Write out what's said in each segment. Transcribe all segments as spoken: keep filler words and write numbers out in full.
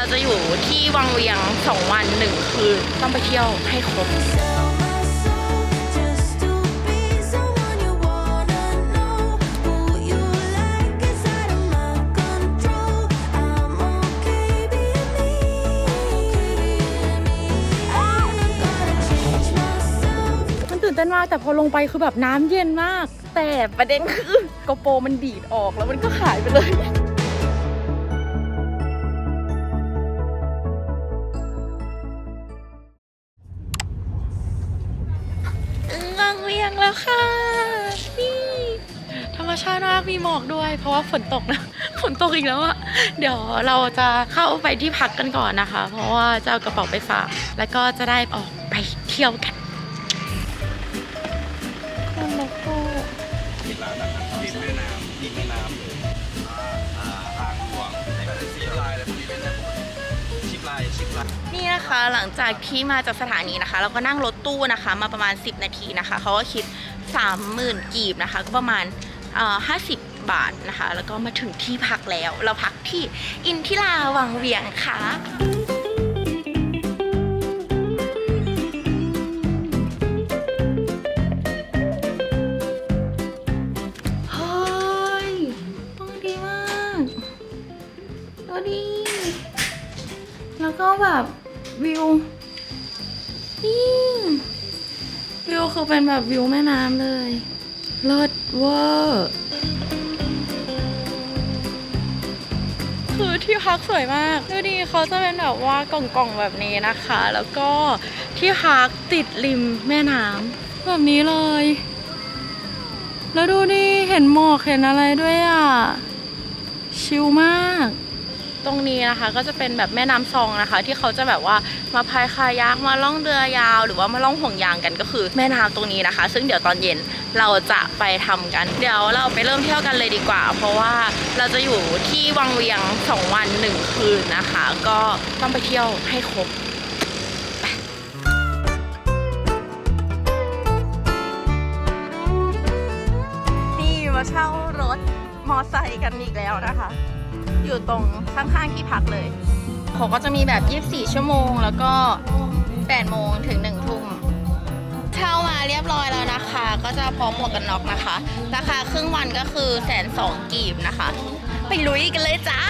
เราจะอยู่ที่วังเวียงสองวันหนึ่งคืนต้องไปเที่ยวให้ครบมากแต่พอลงไปคือแบบน้ำเย็นมากแต่ประเด็นคือกระโปรงมันดีดออกแล้วมันก็หายไปเลยวังเวียงแล้วค่ะนี่ธรรมชาติมากมีหมอกด้วยเพราะว่าฝนตกนะฝนตกอีกแล้วอะเดี๋ยวเราจะเข้าไปที่พักกันก่อนนะคะเพราะว่าจะเอากระเป๋าไปฝากแล้วก็จะได้ออกไปเที่ยวกันนี่นะคะหลังจากที่มาจากสถานีนะคะเราก็นั่งรถตู้นะคะมาประมาณสิบนาทีนะคะเขาก็คิด สามหมื่น กีบนะคะก็ประมาณห้าสิบบาทนะคะแล้วก็มาถึงที่พักแล้วเราพักที่อินทิราวังเวียงค่ะก็แบบวิวนี่วิวคือเป็นแบบวิวแม่น้ำเลยเลิศเวอร์คือที่พักสวยมากดูดีเขาจะเป็นแบบว่ากล่องๆแบบนี้นะคะแล้วก็ที่พักติดริมแม่น้ำแบบนี้เลยแล้วดูดิเห็นหมอกเห็นอะไรด้วยอ่ะชิลมากตรงนี้นะคะก็จะเป็นแบบแม่น้ำซองนะคะที่เขาจะแบบว่ามาพายคายักมาล่องเรือยาวหรือว่ามาล่องห่วงยางกันก็คือแม่น้ำตรงนี้นะคะซึ่งเดี๋ยวตอนเย็นเราจะไปทำกันเดี๋ยวเราไปเริ่มเที่ยวกันเลยดีกว่าเพราะว่าเราจะอยู่ที่วังเวียงสองวันหนึ่งคืนนะคะก็ต้องไปเที่ยวให้ครบนี่มาเช่ารถมอไซค์กันอีกแล้วนะคะอยู่ตรงข้างๆที่พักเลยเขาก็จะมีแบบยี่สิบสี่ชั่วโมงแล้วก็แปดโมงถึงหนึ่งทุ่มเช่ามาเรียบร้อยแล้วนะคะก็จะพร้อมหมวกกันน็อกนะคะราคาครึ่งวันก็คือแสนสองกีบนะคะไปลุยกันเลยจ้า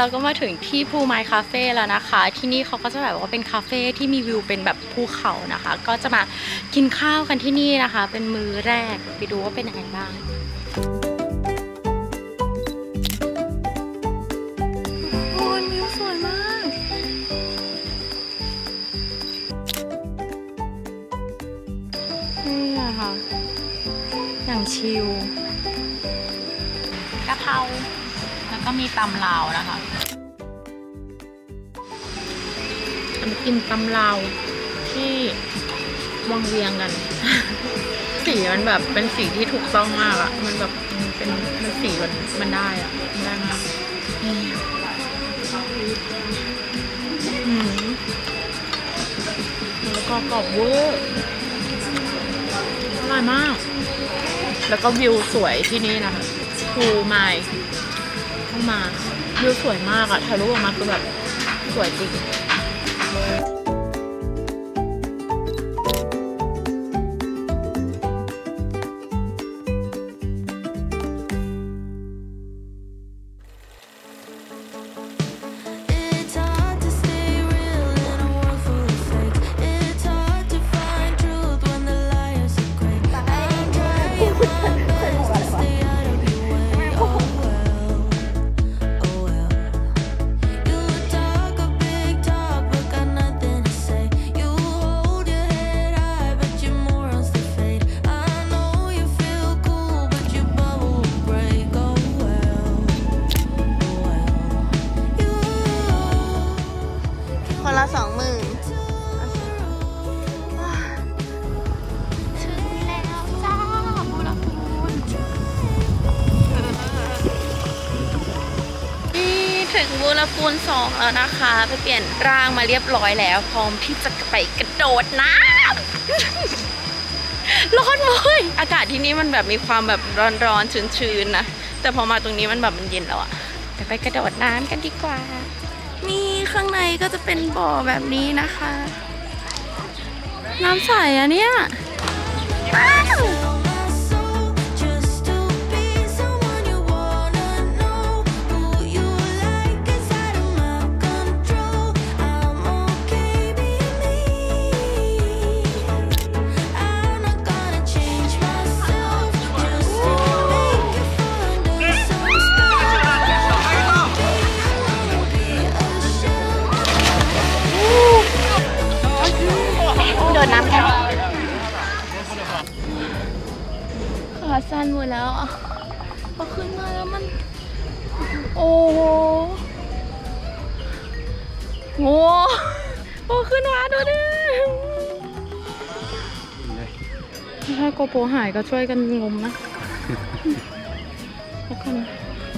เราก็มาถึงที่ภูไม้คาเฟ่แล้วนะคะที่นี่เขาก็จะแบบว่าเป็นคาเฟ่ที่มีวิวเป็นแบบภูเขานะคะก็จะมากินข้าวกันที่นี่นะคะเป็นมื้อแรกไปดูว่าเป็นยังไงบ้างโอ้ยวิวสวยมากนี่นะคะอย่างชิลกะเพราก็มีตำลาวนะคะกินตำลาวที่วังเวียงกัน สีมันแบบเป็นสีที่ถูกต้องมากอะมันแบบเป็นมันสีมันมันได้อะมันได้มากแล้วก็กรอบเวอร์อร่อยมากแล้วก็วิวสวยที่นี่นะคะภูไม้มาวิวสวยมากอะถ่ายรูปออกมาคือแบบสวยจริง ละคูณสองแล้วนะคะไปเปลี่ยนร่างมาเรียบร้อยแล้วพร้อมที่จะไปกระโดดน้ำร้อนเลยอากาศที่นี่มันแบบมีความแบบร้อนๆชื้นๆนะแต่พอมาตรงนี้มันแบบมันเย็นแล้วอะเดี๋ยวไปกระโดดน้ำกันดีกว่านี่ข้างในก็จะเป็นบ่อแบบนี้นะคะน้ำใสอะเนี่ยสั้นหมดแล้วพอขึ้นมาแล้วมันโอ้โหโง่พอขึ้นมาดูดิถ้าโกโปรหายก็ช่วยกันงมนะแล้วกัน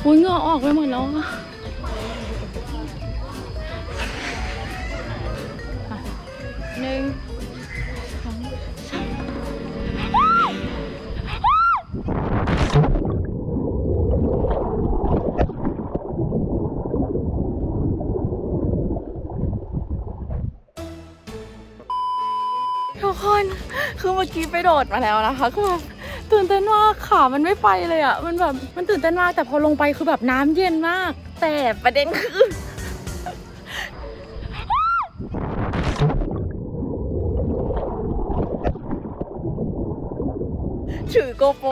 อุ้ยเหงื่อออกไปหมดแล้วหนึ่งคือเมื่อกี้ไปโดดมาแล้วนะคะคือแบบตื่นเต้นมากขามันไม่ไปเลยอ่ะมันแบบมันตื่นเต้นมากแต่พอลงไปคือแบบน้ำเย็นมากแต่ประเด็นคือถือโกโปร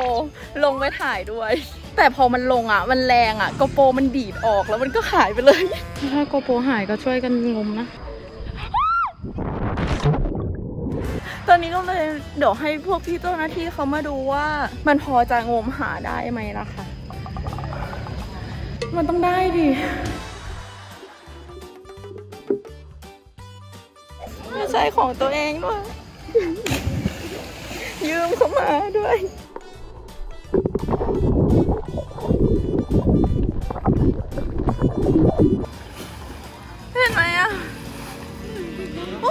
ลงไปถ่ายด้วยแต่พอมันลงอ่ะมันแรงอ่ะโกโปรมันดีดออกแล้วมันก็หายไปเลยถ้าโกโปรหายก็ช่วยกันงมนะตอนนี้ก็เลยเดี๋ยวให้พวกพี่เจ้าหน้าที่เขามาดูว่ามันพอจะงมหาได้ไหมล่ะค่ะมันต้องได้ดิไม่ใช่ของตัวเองด้วยยืมเขามาด้วยเห็นไหมอ่ะอ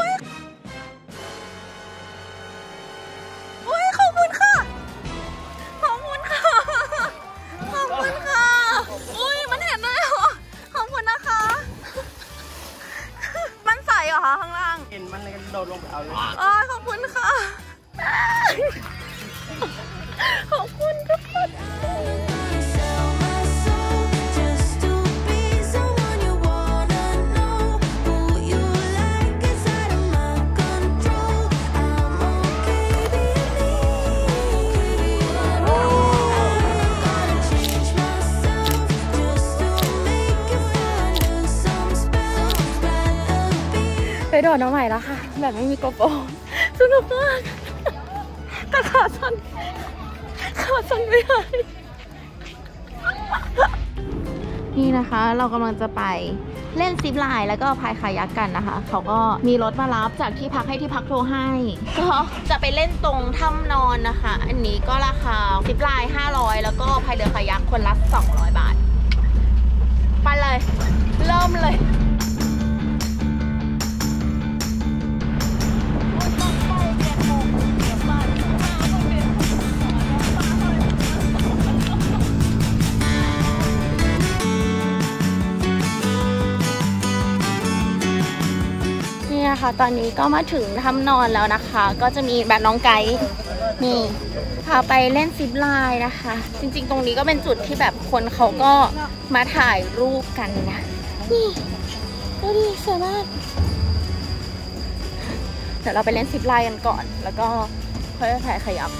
๋อขอบคุณค่ะขอบคุณทุกคนไปโดดน้องใหม่แล้วค่ะแบบไม่มีโกโปรสนุกมากแต่ขาสั่นขาสั่นไม่ไหวนี่นะคะเรากำลังจะไปเล่นซิปไลน์แล้วก็พายคายักกันนะคะเขาก็มีรถมารับจากที่พักให้ที่พักโทรให้ก็จะไปเล่นตรงถ้ำนอนนะคะอันนี้ก็ราคาซิปไลน์ห้าร้อยแล้วก็พายเรือคายักคนละสองร้อยบาทไปเลยเริ่มเลยตอนนี้ก็มาถึงถ้ำนอนแล้วนะคะก็จะมีแบบน้องไกด์นี่พาไปเล่นซิปไลน์นะคะจริงๆตรงนี้ก็เป็นจุดที่แบบคนเขาก็มาถ่ายรูปกันนะนี่ดูดิสวยมากเดี๋ยวเราไปเล่นซิปไลน์กันก่อนแล้วก็ค่อยๆถ่ายขยับ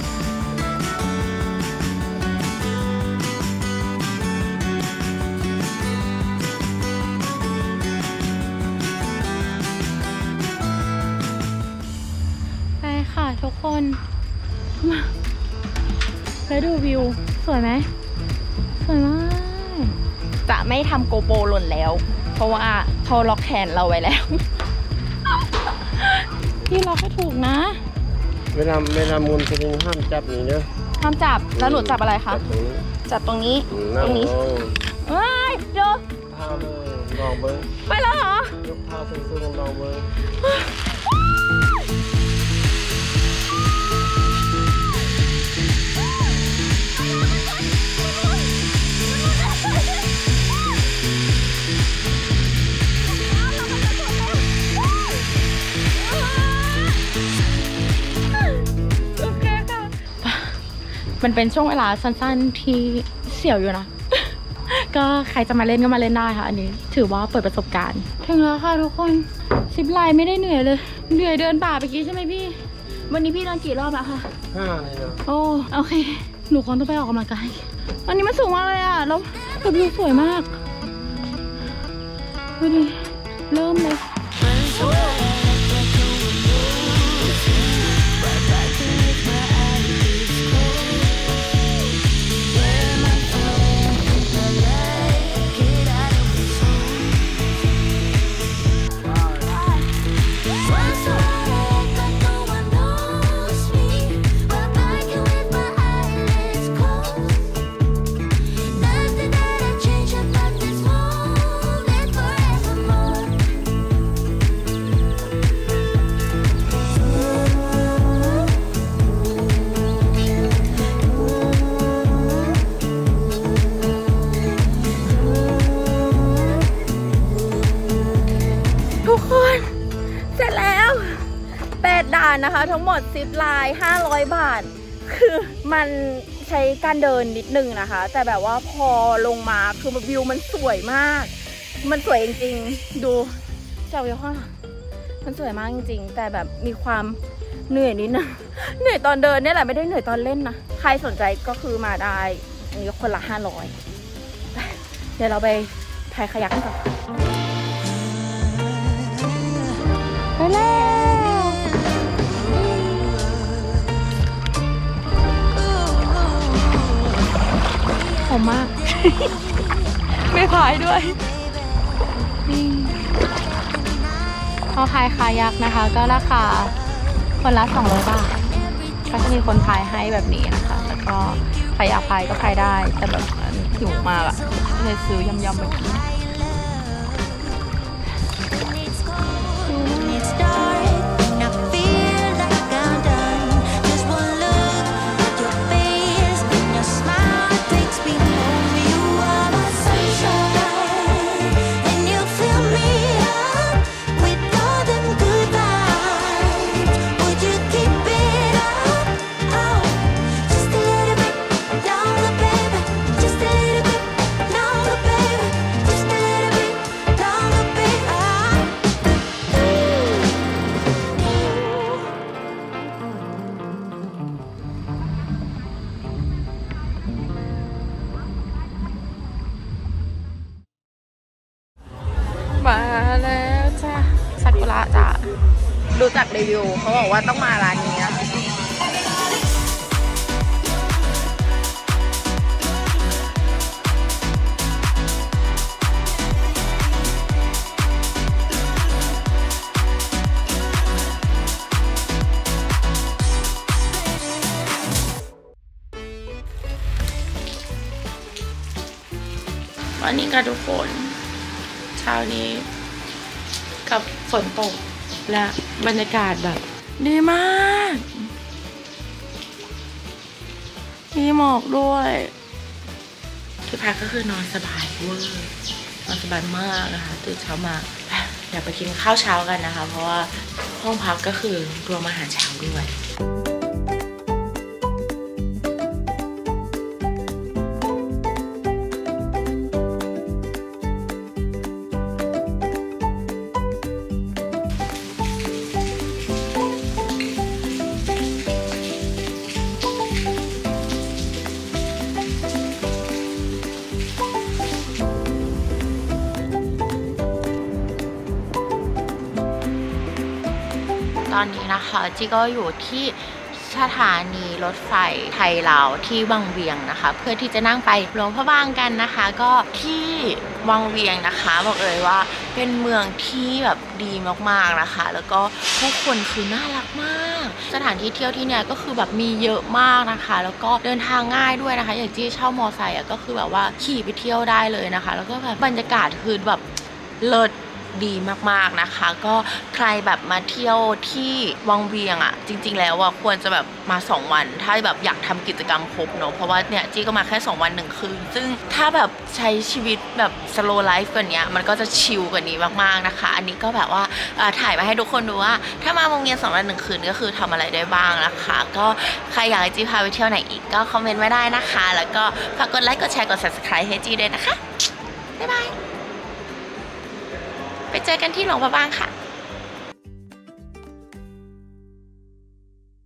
ค่ะทุกคนมาแล้วดูวิวสวยไหมสวยมากจะไม่ทำโกโปรหล่นแล้วเพราะว่าเขาล็อกแขนเราไว้แล้วที่ล็อกก็ถูกนะเวลาเวลามุนจะต้องห้ามจับอย่างนี้นะห้ามจับแล้วหนูจับอะไรคะจับตรงนี้จับตรงนี้ตรงนี้เอ้ยดู ผ้าลองเบิ้งไปแล้วเหรอยกผ้าซื้อๆลองเบิ้งมันเป็นช่วงเวลาสั้นๆที่เสี่ยวอยู่นะ ก็ใครจะมาเล่นก็มาเล่นได้ค่ะอันนี้ถือว่าเปิดประสบการณ์ถึงแล้วค่ะทุกคนซิปไลน์ไม่ได้เหนื่อยเลยเหนื่อยเดินป่าไปกี้ใช่ไหมพี่วันนี้พี่เดินกี่รอบแล้วคะห้าเลยนะโอ้โอเคหนูคงต้องไปออกกำลังกายอันนี้มันสูงมากเลยอ่ะแล้ววิวสวยมากดูดิเริ่มเลยนะคะทั้งหมดซิปไลน์ห้าร้อยบาทคือมันใช้การเดินนิดนึงนะคะแต่แบบว่าพอลงมาคือวิวมันสวยมากมันสวยจริงๆดูเจ้าเยอะค่ะมันสวยมากจริงๆแต่แบบมีความเหนื่อยนิดนึงเหนื่อยตอนเดินนี่แหละไม่ได้เหนื่อยตอนเล่นนะใครสนใจก็คือมาได้มีคนละห้าร้อยเดี๋ยวเราไปพายคายักกันก่อนไปเลยหอมมาก ไม่พายด้วยพอพายคายักนะคะก็ราคาคนละสองร้อยบาทก็จะมีคนพายให้แบบนี้นะคะแล้วก็ใครอยากพายก็พายได้แต่แบบหิวมากอะเลยซื้อยำๆแบบนี้มาแล้วจ้าซากุระจ้าดูจากรีวิวเขาบอกว่าต้องมาร้านนี้วันนี้ค่ะทุกคนเช้านี้กับฝนตกและบรรยากาศแบบดีมากมีหมอกด้วยที่พักก็คือนอนสบายเวอร์นอนสบายมากนะคะตื่นเช้ามาอยากไปกินข้าวเช้ากันนะคะเพราะว่าห้องพักก็คือรวมอาหารเช้าด้วยตอนนี้นะคะจีก็อยู่ที่ สถานีรถไฟไทยลาวที่วังเวียงนะคะเพื่อที่จะนั่งไปหลวงพระบางกันนะคะก็ที่วังเวียงนะคะบอกเลยว่าเป็นเมืองที่แบบดีมากๆนะคะแล้วก็ผู้คนคือน่ารักมากสถานที่เที่ยวที่เนี่ยก็คือแบบมีเยอะมากนะคะแล้วก็เดินทางง่ายด้วยนะคะอย่างที่เช่ามอไซค์ก็คือแบบว่าขี่ไปเที่ยวได้เลยนะคะแล้วก็แบบบรรยากาศคือแบบเลิศดีมากๆนะคะก็ใครแบบมาเที่ยวที่วังเวียงอ่ะจริงๆแล้วอ่ะควรจะแบบมาสองวันถ้าแบบอยากทำกิจกรรมครบเนาะเพราะว่าเนี่ยจี้ก็มาแค่สองวันหนึ่งคืนซึ่งถ้าแบบใช้ชีวิตแบบสโลว์ไลฟ์กันเนี้ยมันก็จะชิลกว่านี้มากๆนะคะอันนี้ก็แบบว่าถ่ายมาให้ทุกคนดูว่าถ้ามาวังเวียงสองวันหนึ่งคืนก็คือทำอะไรได้บ้างนะคะก็ใครอยากให้จี้พาไปเที่ยวไหนอีกก็คอมเมนต์ไว้ได้นะคะแล้วก็ฝากกดไลค์กดแชร์กด ซับสไครบ์ ให้จี้ด้วยนะคะบ๊ายบายไปเจอกันที่หลวงพระบางค่ะ